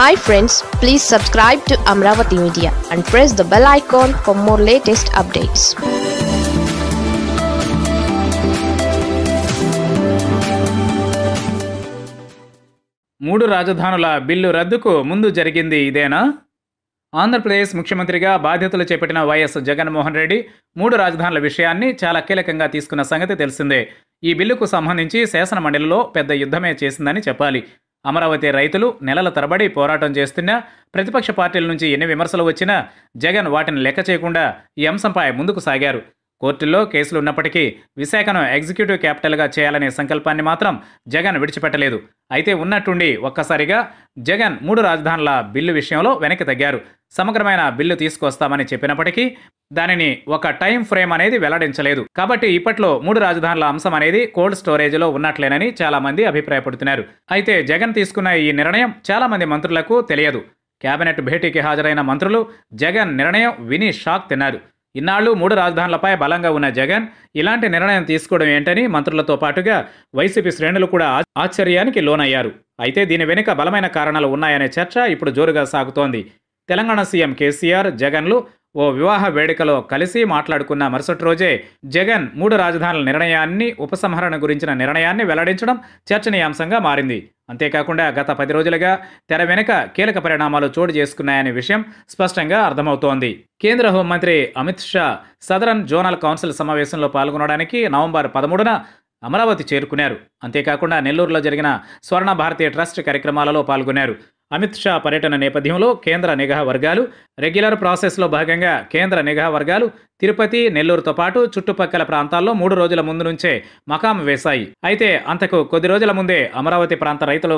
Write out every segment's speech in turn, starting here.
Hi friends, please subscribe to Amaravati Media and press the bell icon for more latest updates. మూడు రాజధానుల bill రద్దుకు ముందు జరిగింది ఇదేనా? ఆంధ్రప్రదేశ్ ముఖ్యమంత్రిగా బాధ్యతలు చేపట్టిన వైఎస్ జగన్ మోహన్ రెడ్డి మూడు రాజధానుల విషయాన్ని చాలా కీలకంగా తీసుకున్న సంగతి తెలిసిందే. ఈ బిల్లుకు సంబంధించి శాసన మండలిలో పెద్ద యుద్ధమే చేసిందని చెప్పాలి. అమరావతి రైతులు నెలల తరబడి పోరాటం చేస్తున్నా, ప్రతిపక్ష పార్టీల నుంచి ఎన్ని విమర్శలు వచ్చినా జగన్ వాటిని లెక్క చేయకుండా ఈ అంశంపై ముందుకు సాగారు. కోర్టుల్లో కేసులు ఉన్నప్పటికీ విశాఖను ఎగ్జిక్యూటివ్ క్యాపిటల్గా చేయాలనే సంకల్పాన్ని మాత్రం జగన్ విడిచిపెట్టలేదు. అయితే ఉన్నట్టుండి ఒక్కసారిగా జగన్ మూడు రాజధానుల బిల్లు విషయంలో వెనక్కి తగ్గారు. సమగ్రమైన బిల్లు తీసుకొస్తామని చెప్పినప్పటికీ దానిని ఒక టైం ఫ్రేమ్ అనేది వెల్లడించలేదు. కాబట్టి ఇప్పట్లో మూడు రాజధానుల అంశం అనేది కోల్డ్ స్టోరేజ్లో ఉన్నట్లేనని చాలామంది అభిప్రాయపడుతున్నారు. అయితే జగన్ తీసుకున్న ఈ నిర్ణయం చాలామంది మంత్రులకు తెలియదు. కేబినెట్ భేటీకి హాజరైన మంత్రులు జగన్ నిర్ణయం విని షాక్ తిన్నారు. ఇన్నాళ్ళు మూడు రాజధానులపై బలంగా ఉన్న జగన్ ఇలాంటి నిర్ణయం తీసుకోవడం ఏంటని మంత్రులతో పాటుగా వైసీపీ శ్రేణులు కూడా ఆశ్చర్యానికి లోనయ్యారు. అయితే దీని వెనుక బలమైన కారణాలు ఉన్నాయనే చర్చ ఇప్పుడు జోరుగా సాగుతోంది. తెలంగాణ సీఎం కేసీఆర్, జగన్లు ఓ వివాహ వేడుకలో కలిసి మాట్లాడుకున్న మరుసటి రోజే జగన్ మూడు రాజధానుల నిర్ణయాన్ని, ఉపసంహరణ గురించిన నిర్ణయాన్ని వెల్లడించడం చర్చనీయాంశంగా మారింది. అంతేకాకుండా గత 10 రోజులుగా తెర వెనుక కీలక పరిణామాలు చోటు చేసుకున్నాయనే విషయం స్పష్టంగా అర్థమవుతోంది. కేంద్ర హోంమంత్రి Amit Shah southern zonal council సమావేశంలో పాల్గొనడానికి నవంబర్ 13న అమరావతి చేరుకున్నారు. అంతేకాకుండా నెల్లూరులో జరిగిన స్వర్ణ భారతీయ ట్రస్ట్ కార్యక్రమాలలో పాల్గొన్నారు. అమిత్ షా పర్యటన నేపథ్యంలో కేంద్ర నిఘా వర్గాలు రెగ్యులర్ ప్రాసెస్లో భాగంగా కేంద్ర నిఘా వర్గాలు తిరుపతి, నెల్లూరుతో పాటు చుట్టుపక్కల ప్రాంతాల్లో 3 రోజుల ముందు నుంచే మకాం వేశాయి. అయితే అంతకు కొద్ది రోజుల ముందే అమరావతి ప్రాంత రైతులు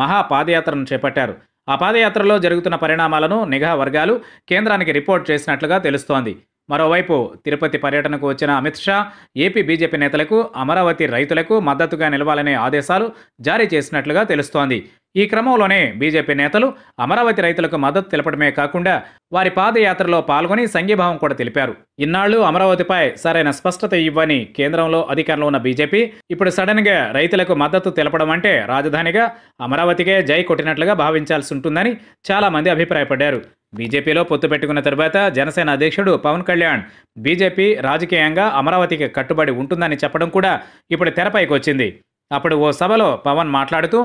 మహా పాదయాత్రను చేపట్టారు. ఆ పాదయాత్రలో జరుగుతున్న పరిణామాలను నిఘా వర్గాలు కేంద్రానికి రిపోర్ట్ చేసినట్లుగా తెలుస్తోంది. మరోవైపు తిరుపతి పర్యటనకు వచ్చిన అమిత్ షా ఏపీ బీజేపీ నేతలకు అమరావతి రైతులకు మద్దతుగా నిలవాలనే ఆదేశాలు జారీ చేసినట్లుగా తెలుస్తోంది. ఈ క్రమంలోనే బీజేపీ నేతలు అమరావతి రైతులకు మద్దతు తెలపడమే కాకుండా వారి పాదయాత్రలో పాల్గొని సంఘీభావం కూడా తెలిపారు. ఇన్నాళ్లు అమరావతిపై సరైన స్పష్టత ఇవ్వని కేంద్రంలో అధికారంలో ఉన్న బీజేపీ ఇప్పుడు సడన్గా రైతులకు మద్దతు తెలపడం అంటే రాజధానిగా అమరావతికే జై కొట్టినట్లుగా భావించాల్సి ఉంటుందని చాలామంది అభిప్రాయపడ్డారు. బీజేపీలో పొత్తు పెట్టుకున్న తర్వాత జనసేన అధ్యక్షుడు పవన్ కళ్యాణ్ బీజేపీ రాజకీయంగా అమరావతికి కట్టుబడి ఉంటుందని చెప్పడం కూడా ఇప్పుడు తెరపైకి వచ్చింది. అప్పుడు ఓ సభలో పవన్ మాట్లాడుతూ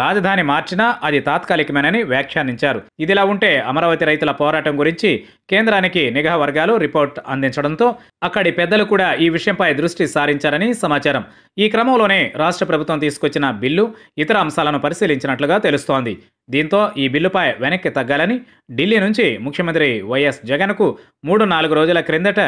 రాజధాని మార్చినా అది తాత్కాలికమేనని వ్యాఖ్యానించారు. ఇదిలా ఉంటే అమరావతి రైతుల పోరాటం గురించి కేంద్రానికి నిఘా వర్గాలు రిపోర్ట్ అందించడంతో అక్కడి పెద్దలు కూడా ఈ విషయంపై దృష్టి సారించారని సమాచారం. ఈ క్రమంలోనే రాష్ట్ర ప్రభుత్వం తీసుకొచ్చిన బిల్లు ఇతర అంశాలను పరిశీలించినట్లుగా తెలుస్తోంది. దీంతో ఈ బిల్లుపై వెనక్కి తగ్గాలని ఢిల్లీ నుంచి ముఖ్యమంత్రి వైఎస్ జగన్కు 3-4 రోజుల క్రిందట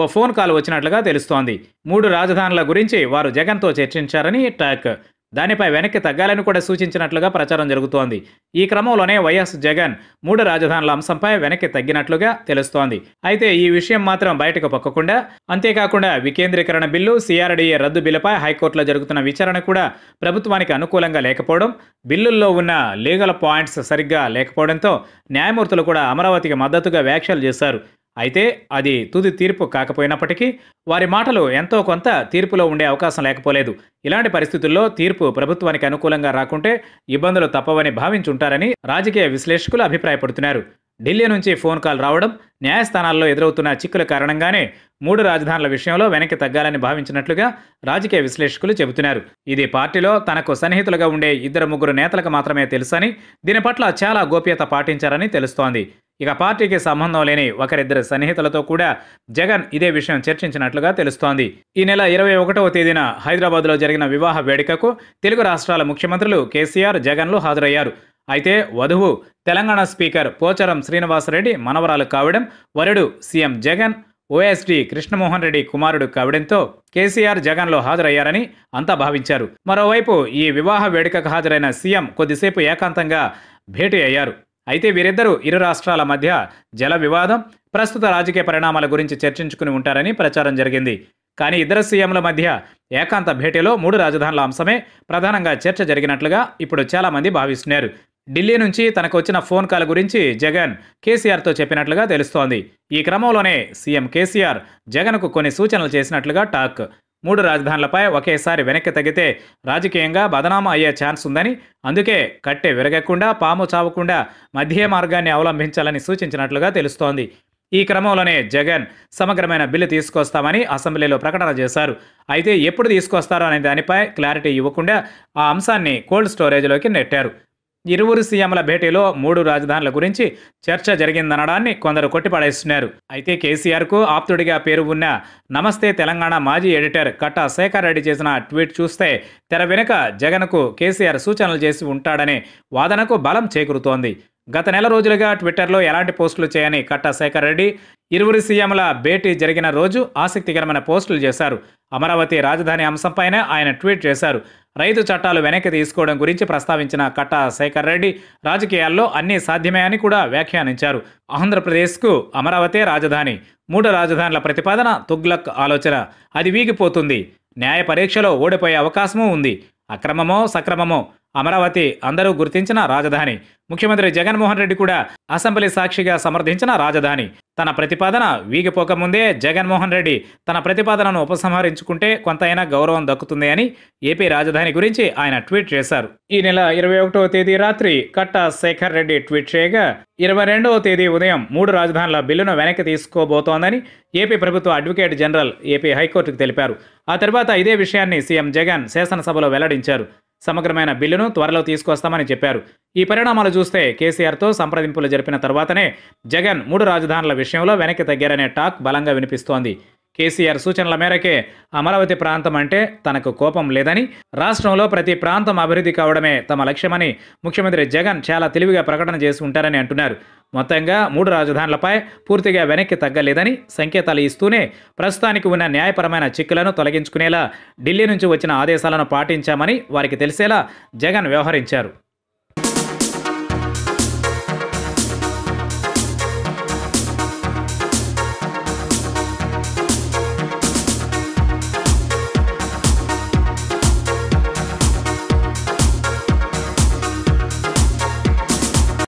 ఓ ఫోన్ కాల్ వచ్చినట్లుగా తెలుస్తోంది. మూడు రాజధానుల గురించి వారు జగన్తో చర్చించారని టాక్, దానిపై వెనక్కి తగ్గాలని కూడా సూచించినట్లుగా ప్రచారం జరుగుతోంది. ఈ క్రమంలోనే వైఎస్ జగన్ మూడు రాజధానుల అంశంపై వెనక్కి తగ్గినట్లుగా తెలుస్తోంది. అయితే ఈ విషయం మాత్రం బయటకు పొక్కకుండా, అంతేకాకుండా వికేంద్రీకరణ బిల్లు, సిఆర్డీఏ రద్దు బిల్లుపై హైకోర్టులో జరుగుతున్న విచారణ కూడా ప్రభుత్వానికి అనుకూలంగా లేకపోవడం, బిల్లుల్లో ఉన్న లీగల్ పాయింట్స్ సరిగ్గా లేకపోవడంతో న్యాయమూర్తులు కూడా అమరావతికి మద్దతుగా వ్యాఖ్యలు చేశారు. అయితే అది తుది తీర్పు కాకపోయినప్పటికీ వారి మాటలు ఎంతో కొంత తీర్పులో ఉండే అవకాశం లేకపోలేదు. ఇలాంటి పరిస్థితుల్లో తీర్పు ప్రభుత్వానికి అనుకూలంగా రాకుంటే ఇబ్బందులు తప్పవని భావించుంటారని రాజకీయ విశ్లేషకులు అభిప్రాయపడుతున్నారు. ఢిల్లీ నుంచి ఫోన్ కాల్ రావడం, న్యాయస్థానాల్లో ఎదురవుతున్న చిక్కుల కారణంగానే మూడు రాజధానుల విషయంలో వెనక్కి తగ్గాలని భావించినట్లుగా రాజకీయ విశ్లేషకులు చెబుతున్నారు. ఇది పార్టీలో తనకు సన్నిహితులుగా ఉండే 2-3 నేతలకు మాత్రమే తెలుసని, దీని పట్ల చాలా గోప్యత పాటించారని తెలుస్తోంది. ఇక పార్టీకి సంబంధం లేని ఒకరిద్దరు సన్నిహితులతో కూడా జగన్ ఇదే విషయం చర్చించినట్లుగా తెలుస్తోంది. ఈ నెల 21వ తేదీన హైదరాబాద్లో జరిగిన వివాహ వేడుకకు తెలుగు రాష్ట్రాల ముఖ్యమంత్రులు కేసీఆర్, జగన్లు హాజరయ్యారు. అయితే వధువు తెలంగాణ స్పీకర్ పోచరం శ్రీనివాస్ రెడ్డి మనవరాలు కావడం, వరుడు సీఎం జగన్, ఓఎస్డీ కృష్ణమోహన్ రెడ్డి కుమారుడు కావడంతో కేసీఆర్, జగన్లో హాజరయ్యారని అంతా భావించారు. మరోవైపు ఈ వివాహ వేడుకకు హాజరైన సీఎం కొద్దిసేపు ఏకాంతంగా భేటీ అయ్యారు. అయితే వీరిద్దరూ ఇరు రాష్ట్రాల మధ్య జల వివాదం, ప్రస్తుత రాజకీయ పరిణామాల గురించి చర్చించుకుని ఉంటారని ప్రచారం జరిగింది. కానీ ఇద్దరు సీఎంల మధ్య ఏకాంత భేటీలో మూడు రాజధానుల అంశమే ప్రధానంగా చర్చ జరిగినట్లుగా ఇప్పుడు చాలామంది భావిస్తున్నారు. ఢిల్లీ నుంచి తనకు వచ్చిన ఫోన్ కాల్ గురించి జగన్ కేసీఆర్తో చెప్పినట్లుగా తెలుస్తోంది. ఈ క్రమంలోనే సీఎం కేసీఆర్ జగన్కు కొన్ని సూచనలు చేసినట్లుగా టాక్. మూడు రాజధానులపై ఒకేసారి వెనక్కి తగితే రాజకీయంగా బదనామా అయ్యే ఛాన్స్ ఉందని అందుకే కట్టె విరగకుండా పాము చావకుండా మధ్య మార్గాన్ని అవలంబించాలని సూచించినట్లుగా తెలుస్తోంది। ఈ క్రమంలోనే జగన్ సమగ్రమైన బిల్లు తీసుకొస్తామని అసెంబ్లీలో ప్రకటన చేశారు। అయితే ఎప్పుడు తీసుకొస్తారో అనే దానిపై క్లారిటీ ఇవ్వకుండా ఆ అంశాన్ని కోల్డ్ స్టోరేజ్లోకి నెట్టారు। ఇరువురు సీఎంల భేటీలో మూడు రాజధానుల గురించి చర్చ జరిగిందనడాన్ని కొందరు కొట్టిపడేస్తున్నారు। అయితే కేసీఆర్కు ఆప్తుడిగా పేరు ఉన్న నమస్తే తెలంగాణ మాజీ ఎడిటర్ కట్టా శేఖర్ రెడ్డి చేసిన ట్వీట్ చూస్తే తెర వెనుక జగన్కు కేసీఆర్ సూచనలు చేసి ఉంటాడనే వాదనకు బలం చేకూరుతోంది। గత నెల రోజులుగా ట్విట్టర్లో ఎలాంటి పోస్టులు చేయని కట్టా శేఖర్ రెడ్డి ఇరువురు సీఎంల భేటీ జరిగిన రోజు ఆసక్తికరమైన పోస్టులు చేశారు। అమరావతి రాజధాని అంశంపైనే ఆయన ట్వీట్ చేశారు। రైతు చట్టాలు వెనక్కి తీసుకోవడం గురించి ప్రస్తావించిన కట్టా శేఖర్ రెడ్డి రాజకీయాల్లో అన్నీ సాధ్యమే అని కూడా వ్యాఖ్యానించారు। ఆంధ్రప్రదేశ్కు అమరావతి రాజధాని, మూడు రాజధానుల ప్రతిపాదన తుగ్లక్ ఆలోచన, అది వీగిపోతుంది, న్యాయ పరీక్షలో ఓడిపోయే అవకాశమూ ఉంది, అక్రమమో సక్రమమో అమరావతి అందరూ గుర్తించిన రాజధాని, ముఖ్యమంత్రి జగన్మోహన్ రెడ్డి కూడా అసెంబ్లీ సాక్షిగా సమర్థించిన రాజధాని, తన ప్రతిపాదన వీగిపోకముందే జగన్మోహన్ రెడ్డి తన ప్రతిపాదనను ఉపసంహరించుకుంటే కొంతైనా గౌరవం దక్కుతుంది అని ఏపీ రాజధాని గురించి ఆయన ట్వీట్ చేశారు। ఈ నెల 21వ తేదీ రాత్రి కట్టా శేఖర్ రెడ్డి ట్వీట్ చేయగా 22వ తేదీ ఉదయం మూడు రాజధానుల బిల్లును వెనక్కి తీసుకోబోతోందని ఏపీ ప్రభుత్వ అడ్వకేట్ జనరల్ ఏపీ హైకోర్టుకు తెలిపారు। ఆ తర్వాత ఇదే విషయాన్ని సీఎం జగన్ శాసనసభలో వెల్లడించారు। సమగ్రమైన బిల్లును త్వరలో తీసుకొస్తామని చెప్పారు। ఈ పరిణామాలు చూస్తే కేసీఆర్తో సంప్రదింపులు జరిపిన తర్వాతనే జగన్ మూడు రాజధానుల విషయంలో వెనక్కి తగ్గారనే టాక్ బలంగా వినిపిస్తోంది। కేసీఆర్ సూచనల మేరకే అమరావతి ప్రాంతం అంటే తనకు కోపం లేదని, రాష్ట్రంలో ప్రతి ప్రాంతం అభివృద్ధి కావడమే తమ లక్ష్యమని ముఖ్యమంత్రి జగన్ చాలా తెలివిగా ప్రకటన చేసి ఉంటారని అంటున్నారు। మొత్తంగా మూడు రాజధానులపై పూర్తిగా వెనక్కి తగ్గలేదని సంకేతాలు ఇస్తూనే ప్రస్తుతానికి ఉన్న న్యాయపరమైన చిక్కులను తొలగించుకునేలా ఢిల్లీ నుంచి వచ్చిన ఆదేశాలను పాటించామని వారికి తెలిసేలా జగన్ వ్యవహరించారు।